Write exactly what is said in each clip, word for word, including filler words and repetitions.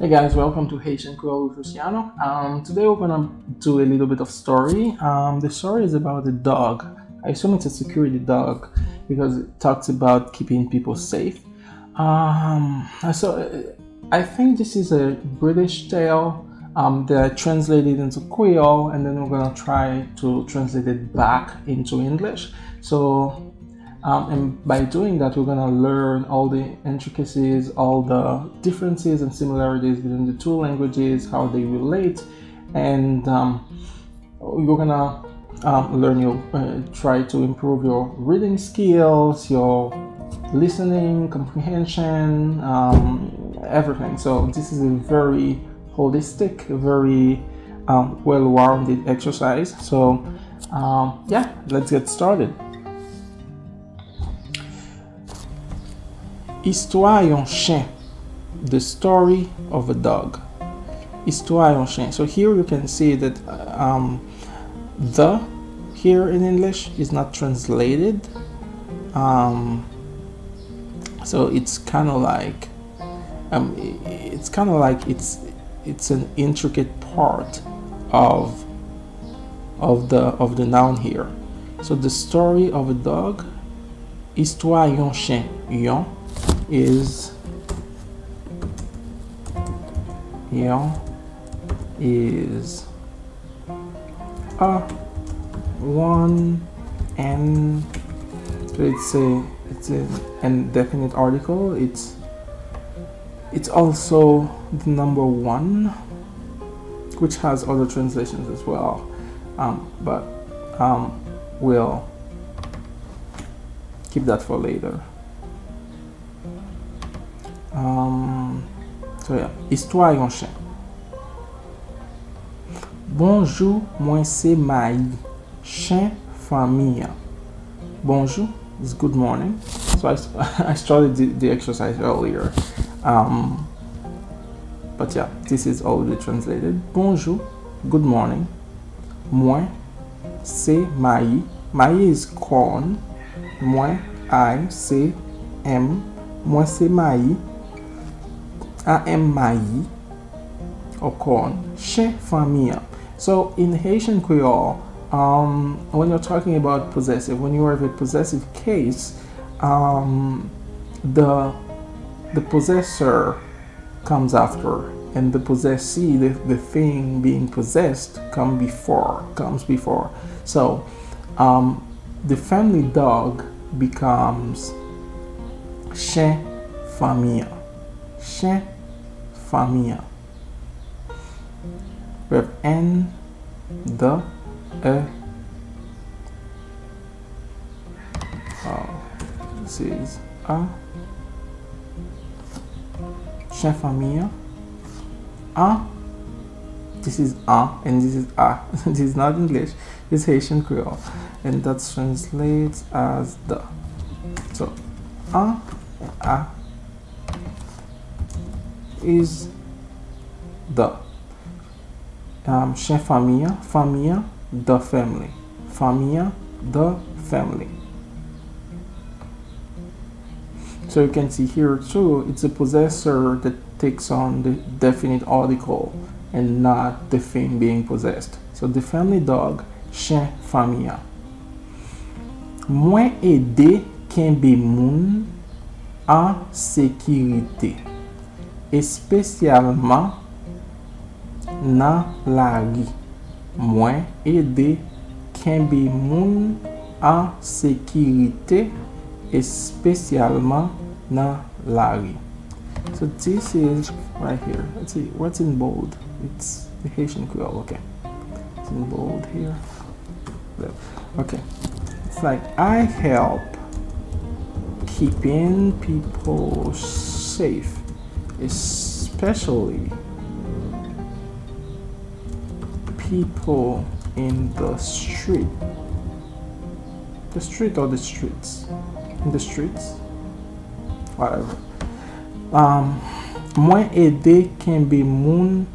Hey guys, welcome to Haitian Creole with Luciano. Um, today we're gonna do a little bit of story. Um, the story is about a dog. I assume it's a security dog because it talks about keeping people safe. Um, so I think this is a British tale um, that translated into Creole, and then we're gonna try to translate it back into English. So. Um, and by doing that, we're going to learn all the intricacies, all the differences and similarities between the two languages, how they relate, and um, you're going to um, learn your, uh, try to improve your reading skills, your listening, comprehension, um, everything. So this is a very holistic, very um, well-rounded exercise. So um, yeah, let's get started. Histoire d'un chien, the story of a dog. Histoire d'un chien. So here you can see that um, the here in English is not translated. Um, so it's kind of like um, it's kind of like it's it's an intricate part of of the of the noun here. So the story of a dog. Histoire d'un chien. Yon is yon is a one and so it's a it's an indefinite article. It's it's also the number one, which has other translations as well, um, but um, we'll keep that for later. Um, so yeah, histoire d'un chien. Bonjour, moi c'est Maille, chien famille. Bonjour is good morning. So I, I started the, the exercise earlier. Um, but yeah, this is already translated. Bonjour, good morning. Moi c'est Maille. Maille is corn. Moi, I, c'est M. Moi c'est Maille. I am Maille, or corn, chien famille. So in Haitian Creole, um, when you're talking about possessive, when you have a possessive case, um, the the possessor comes after, and the possessee, the, the thing being possessed, come before, comes before. So um, the family dog becomes chien famille, chien famille. We have N, the, E. Oh, this is A. Chien famille. A. This is A, and this is A. This is not English. It's Haitian Creole, and that translates as the. So, A, A is the. Um, chien famille, famille, the family, famille, the family. So you can see here too, it's a possessor that takes on the definite article and not the thing being possessed. So the family dog, chien famille. Mwen Ede, Kenbe Moun, à Sekirite. Et spécialement, Nan la ri. Mwen ede kenbe moun an sekirite, especialman nan la ri. So this is right here. Let's see what's in bold. It's the Haitian Creole. Okay, it's in bold here. Okay, it's like I help keeping people safe, especially people in the street, the street or the streets, in the streets, whatever. Um, Mwen ede kenbe moun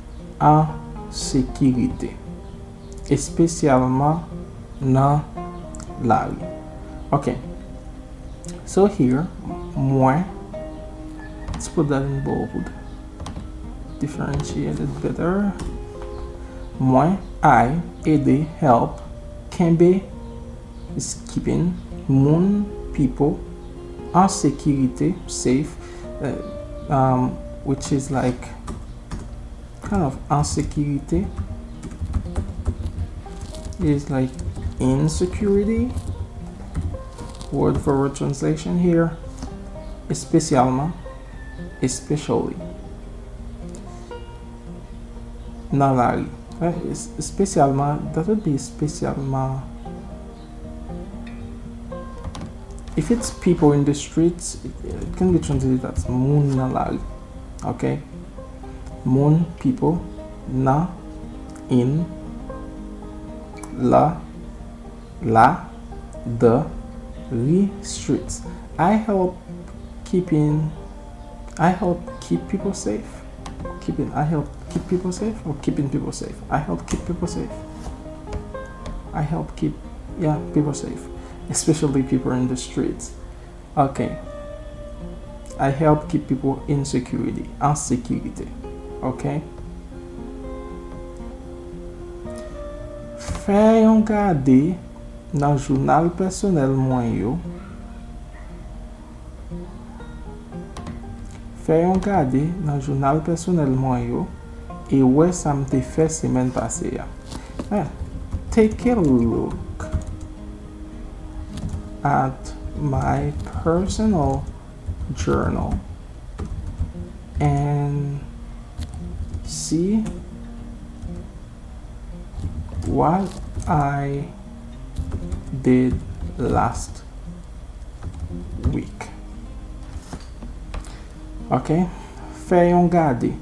an sekirite, especialman nan la ri. Okay, so here, mwen, let's put that in bold. differentiate it better. Moi, I, Ede, help. Kenbe is keeping. Moun, people. En Sekirite, safe, uh, um, which is like kind of en Sekirite is like insecurity. Word for word translation here. Especialement, especially. Nan la ri. Right? Especialement, that would be especialement. If it's people in the streets, it, it can be translated as moun nan la ri. Okay? Moun, people. Na, in. La, la, the, ri, streets. I help keeping, I help keep people safe. Keeping, I help keep people safe, or keeping people safe. I help keep people safe. I help keep, yeah, people safe, especially people in the streets. Okay. I help keep people in security, en sécurité. Okay. Feyongadi dans journal personnel Mwen yo. Feyongadi dans journal personnel Mwen yo. Et ouais, ça me te fait semaine passée. Ah, take a look at my personal journal and see what I did last week. Okay, Feyongadi,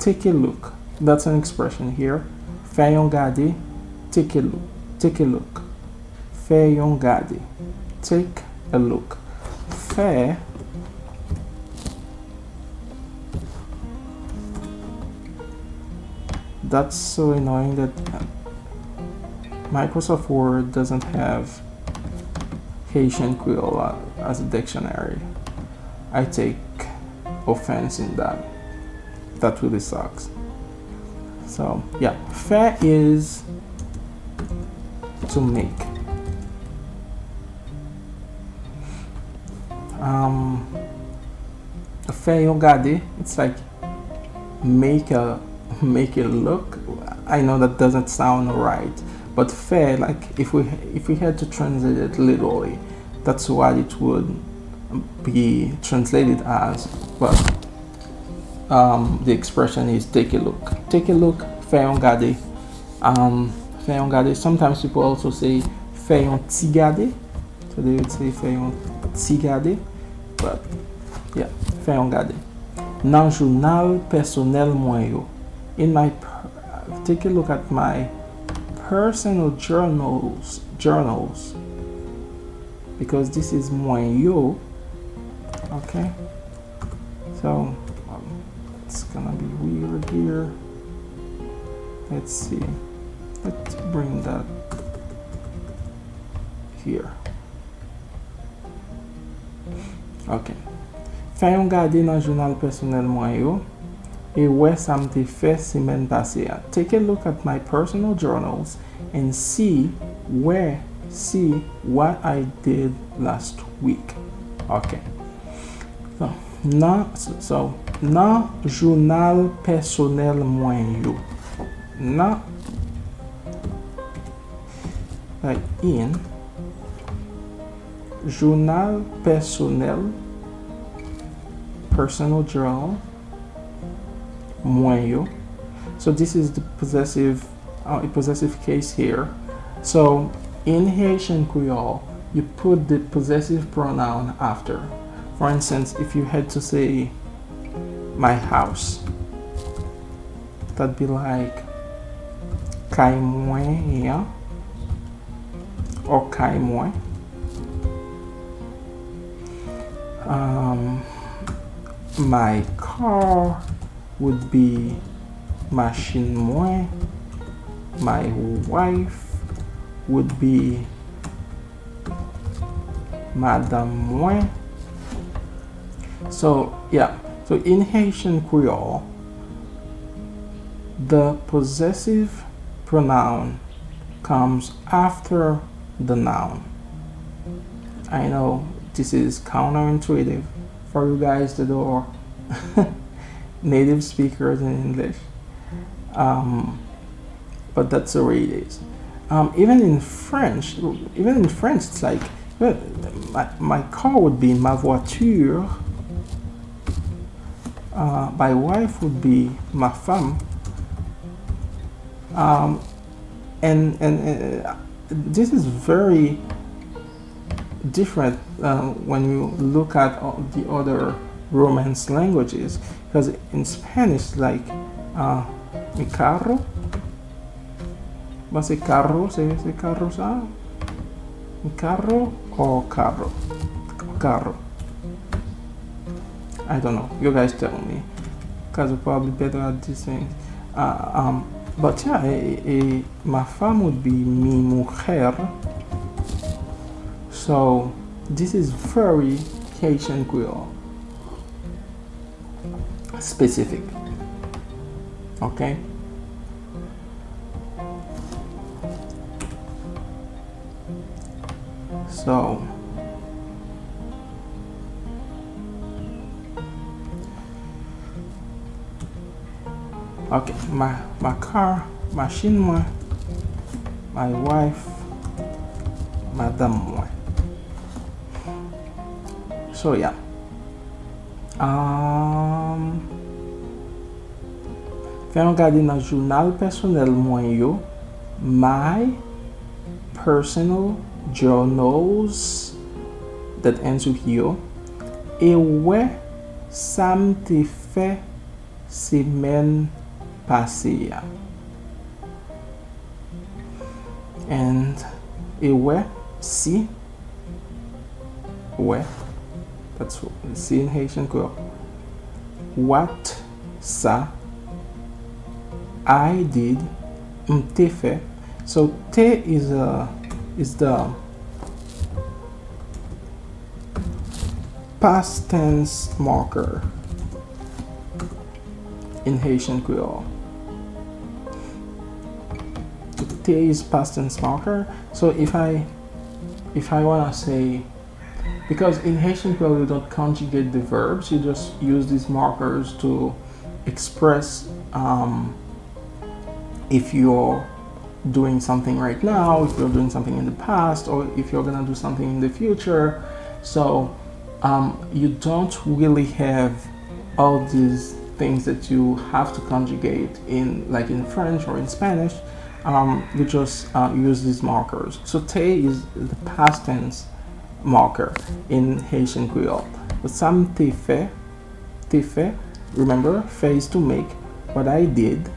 take a look. That's an expression here. Feyongadi, take a look. Take a look. Feyongadi, take a look. Fey that's so annoying that Microsoft Word doesn't have Haitian Creole as a dictionary. I take offense in that. That really sucks. So yeah, fair is to make. Um, Feyongadi, it's like make a make it look. I know that doesn't sound right. But fair, like if we if we had to translate it literally, that's what it would be translated as. But um, the expression is take a look. Take a look, Feyongadi. Um, Feyongadi. Sometimes people also say Feyontigade. So they would say Feyontigade. But yeah, Feyongadi. Nan journal personnel Mwen yo. In my per take a look at my personal journals, journals, because this is Mwen yo. Okay, so um, it's gonna be weird here. Let's see, let's bring that here. Okay, Feyongadi dans journal personnel Mwen yo. Et ouais, ça me fait semaine passée. Take a look at my personal journals and see where, see what I did last week. Okay. So, na, so, na journal personnel Mwen yo. Na, like in, journal personnel, personal journal. Mwen yo. So this is the possessive, uh, possessive case here. So in Haitian Creole, you put the possessive pronoun after. For instance, if you had to say my house, that'd be like Kai mwen ya or Kai mwen. Um, my car would be Machine Mwen. My wife would be Madame Mwen. So yeah, so in Haitian Creole, The possessive pronoun comes after the noun. I know this is counterintuitive for you guys that are native speakers in English, um, but that's the way it is. Um, even in French, even in French, it's like my, my car would be ma voiture. Uh, my wife would be ma femme. Um, and and uh, this is very different uh, when you look at all the other Romance languages, because in Spanish, like uh, mi carro, what's a carro? Se dice carro, sa? Mi carro or carro? Carro. I don't know. You guys tell me, because you're probably better at these things. Uh, um, But yeah, eh, eh, my femme would be mi mujer. So this is very Haitian Creole specific. Okay. So okay, my my car, machine moi, my wife, madame moi. So yeah. Um Feyongadi dans Journal Personnel Mwen yo, my personal journals that ends with yo. Et ouais, ça m'te fait semaine passée. And et ouais, si, ouais, that's what we see in Haitian Creole. What, ça, I did, m'te fait. So te is a is the past tense marker in Haitian Creole. Te is past tense marker. So if I if I wanna say, because in Haitian Creole you don't conjugate the verbs, you just use these markers to express um, if you're doing something right now, if you're doing something in the past, or if you're gonna do something in the future. So um, you don't really have all these things that you have to conjugate in, like in French or in Spanish. Um, you just uh, use these markers. So te is the past tense marker in Haitian Creole. But some te fait, te fait, remember, fait is to make, what I did,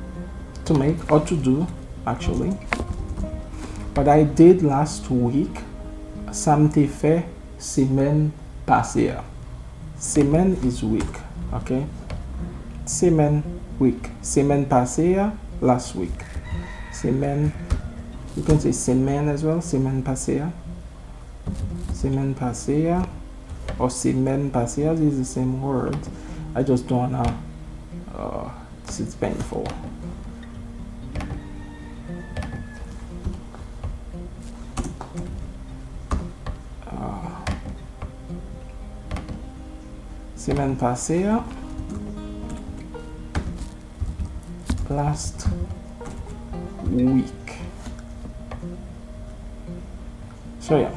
to make or to do, actually. What I did last week, ça m'te fait semaine passée. Semaine is week, okay? Semaine, week. Semaine passée, last week. Semaine, you can say semaine as well, semaine passée. Semaine passée, or semaine passée is the same word. I just don't wanna, uh, this is painful. Semaine passée, last week. So yeah,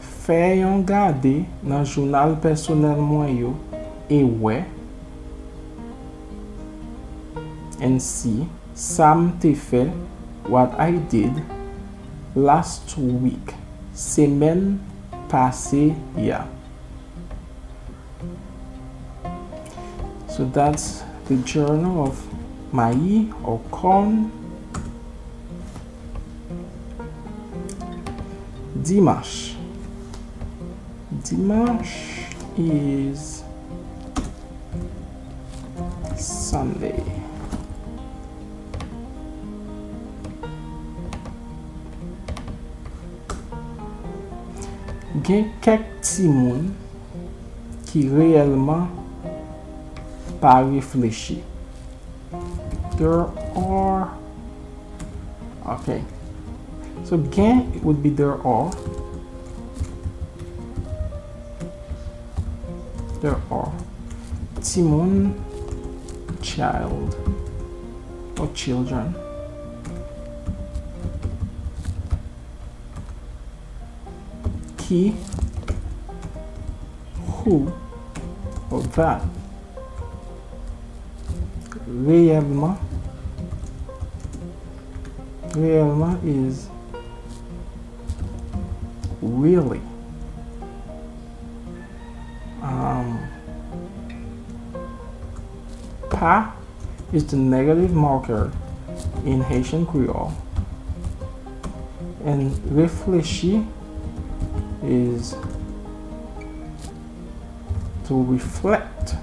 Feyongadi dans Journal Personnel Mwen yo, et ouais, and si, ça m'te fait, what I did last week, semaine passée, yeah. So that's the journal of Maille or corn. Dimanche. Dimanche is Sunday. Gen kek Timoun ki réellement pas réfléchi, there are. Okay, so gain would be there are. There are Timoun, child or children. Ki, who or that. Réellement, réellement is really. Um, pa is the negative marker in Haitian Creole, and réfléchi is to reflect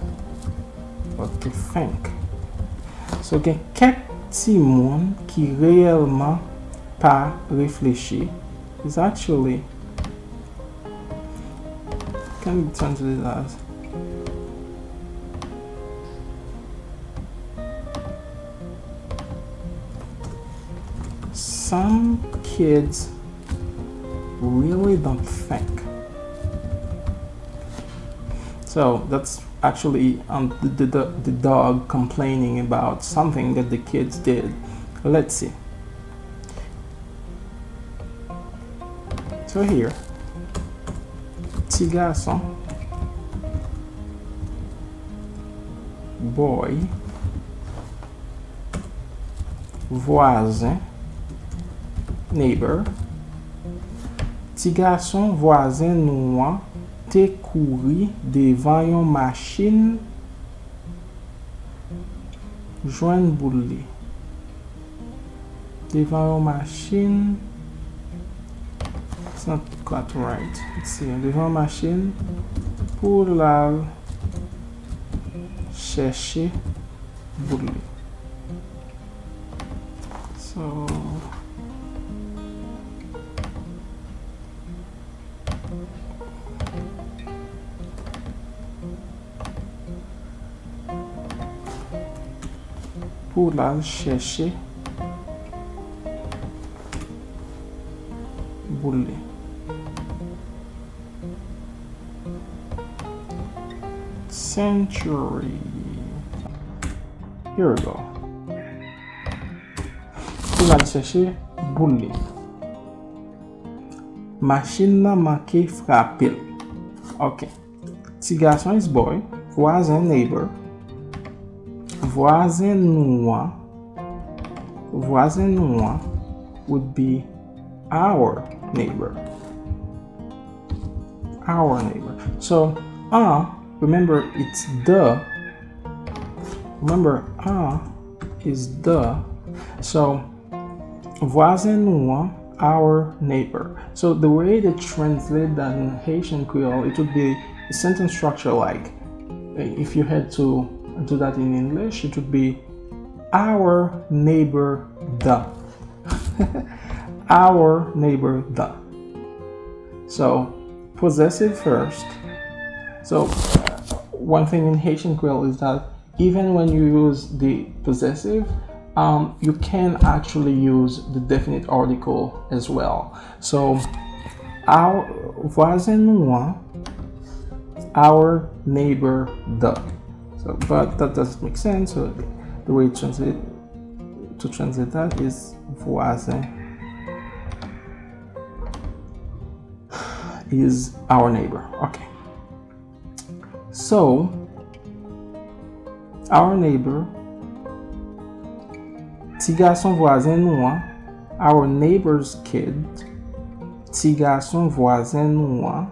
or to think. So, il y a quelques petits monde qui réellement pas réfléchi. It's actually can be translated as some kids really don't think. So that's actually um, the, the, the dog complaining about something that the kids did. Let's see. So here, Tigasson, boy, voisin, neighbor. Tigasson, voisin, noir. T'es couru devant une machine, joindre Bully. Devant une machine, it's not quite right. Let's see. Devant une machine pour la chercher Bully. So. Pour la chercher Bully. Century. Here we go. Pour la chercher Bully. Machine n'a manqué frappé. Ok. Tigasson is boy. Voisin neighbor. Voisin noir, voisin noir would be our neighbor. Our neighbor. So, ah, uh, remember it's the. Remember, ah uh, is the. So, voisin noir, our neighbor. So, the way they translate that in Haitian Creole, it would be a sentence structure like if you had to. Do that in English, it would be our neighbor the. Our neighbor the. So possessive first. So one thing in Haitian Creole is that even when you use the possessive, um, you can actually use the definite article as well. So our voisin moi, our neighbor the. So, but that doesn't make sense. So the way to translate, to translate that is voisin is our neighbor. Okay. So our neighbor, Tigasson voisin noir, our neighbor's kid, Tigasson voisin noir.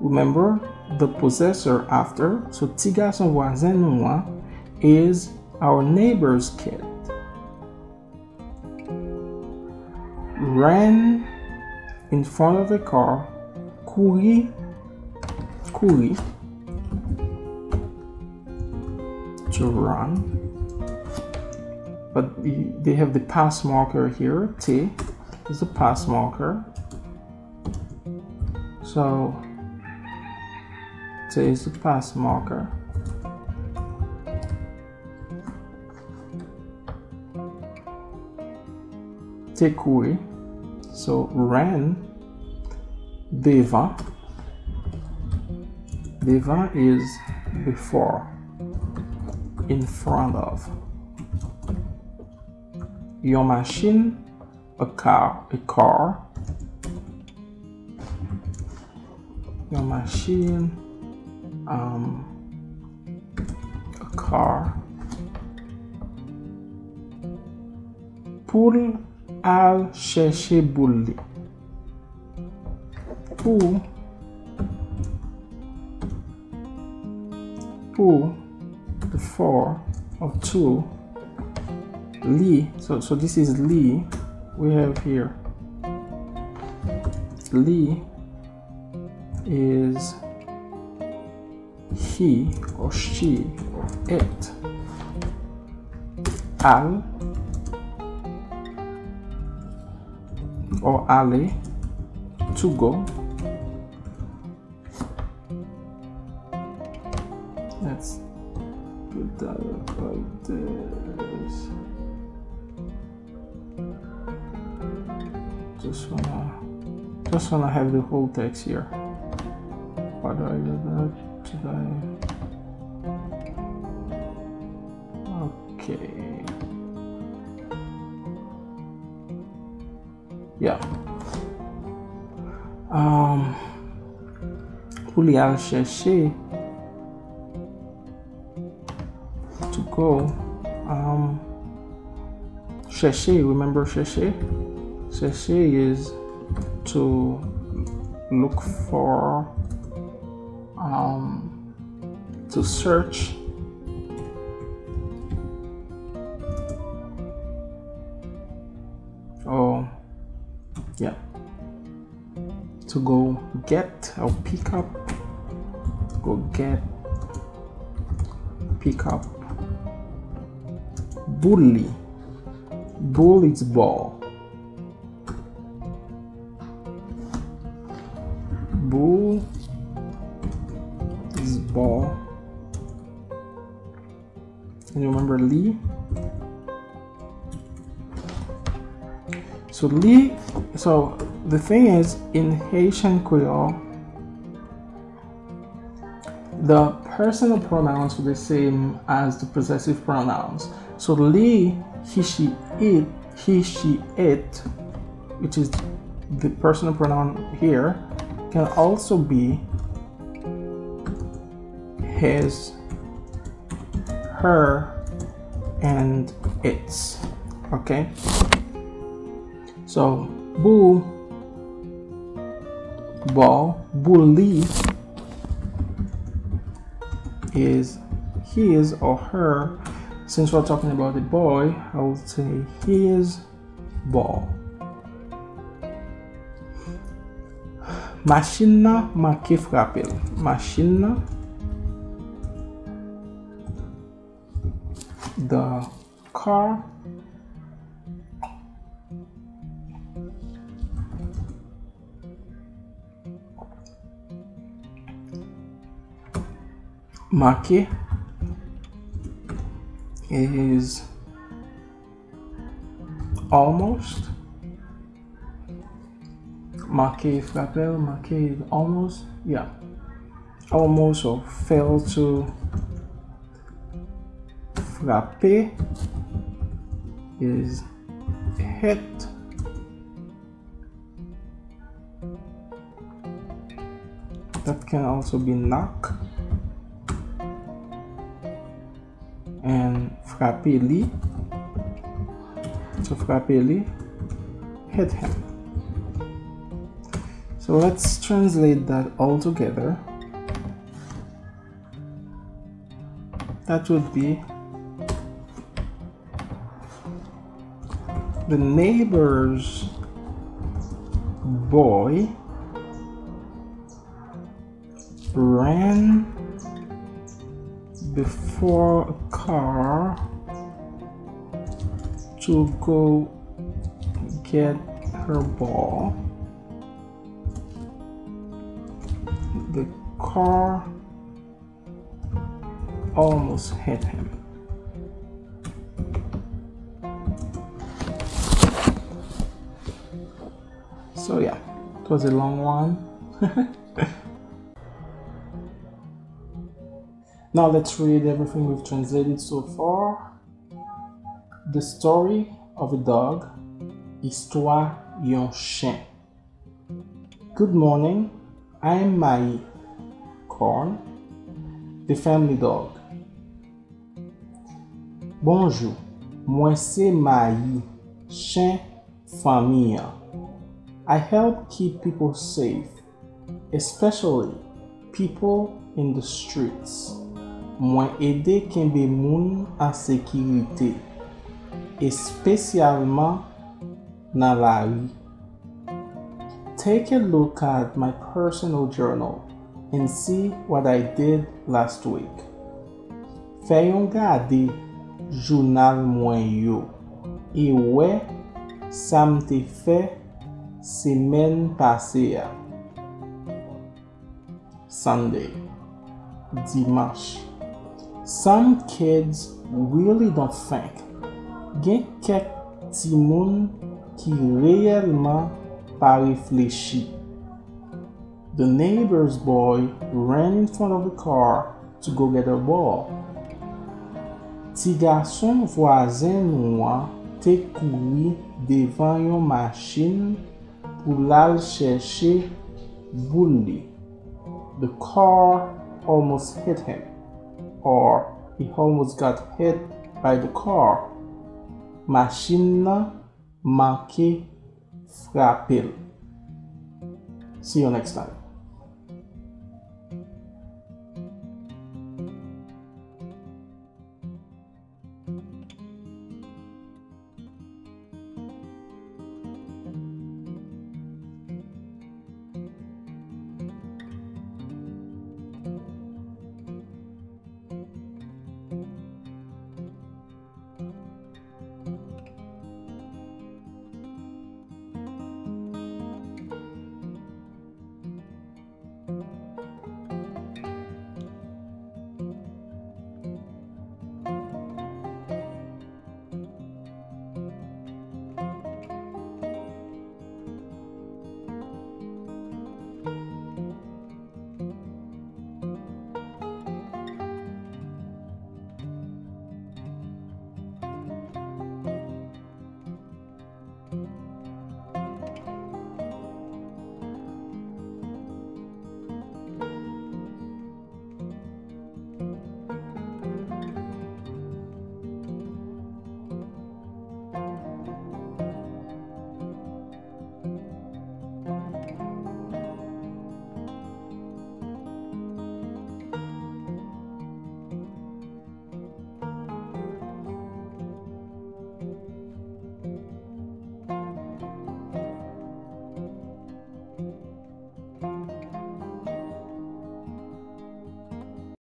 Remember the possessor after, so Tigasson voisin noir is our neighbor's kid. Ran in front of the car, Couri, Couri, to run, but they have the past marker here, T is the past marker, so is the past marker. take away. So ran, deva. Deva is before, in front of. Your machine, a car, a car. Your machine, um, a car. Pour aller chercher Bully. Pour Pour, the four of two, Li. So, so this is Li. We have here. Li is he or she or it. Al or Ale, to go. Let's put that like this. Just wanna, just wanna have the whole text here. Why do I do that? Did I? Okay. Yeah. Um. Pour aller chercher. Um, Chache, remember Chache? Chache is to look for, um, to search. Oh, yeah. To go get or pick up. Go get, pick up. Bully. Bull is ball. Bull is ball. And you remember Lee? So Lee, so the thing is, in Haitian Creole, the personal pronouns are the same as the possessive pronouns. So Li, he, she, it, he, she, it, which is the personal pronoun here, can also be his, her, and its. Okay? So, bull, ball, bully is his or her. Since we're talking about a boy, I will say his ball. Machine, Marque, Frappe. Machine, the car. Marque is almost. Marque, Frappe, Marque is almost, yeah, almost or fail to. Frappe is hit. That can also be knock. And frappe Li, to frappe Li, hit him. So let's translate that all together. That would be the neighbor's boy ran before a car to go get her ball. The car almost hit him. So yeah, it was a long one. Now let's read everything we've translated so far. The story of a dog. Histoire d'un chien. Good morning, I'm Maille. Corn. The family dog. Bonjour, moi c'est Maille. Chien famille. I help keep people safe, especially people in the streets. Mwen Ede Kenbe Moun en Sekirite, especially na la rue. Take a look at my personal journal and see what I did last week. Feyongadi Journal Mwen yo. Et ouais, ça m'te fait Semèn Pase. Sunday, Dimanche. Some kids really don't think. Gen kek Timoun ki reyelman pa reflechi. The neighbor's boy ran in front of the car to go get a ball. Tigasson voisin Moi te couri devan yon machine pou l'al chèche Bully. The car almost hit him, or he almost got hit by the car. Machine Marque, Frappe. See you next time.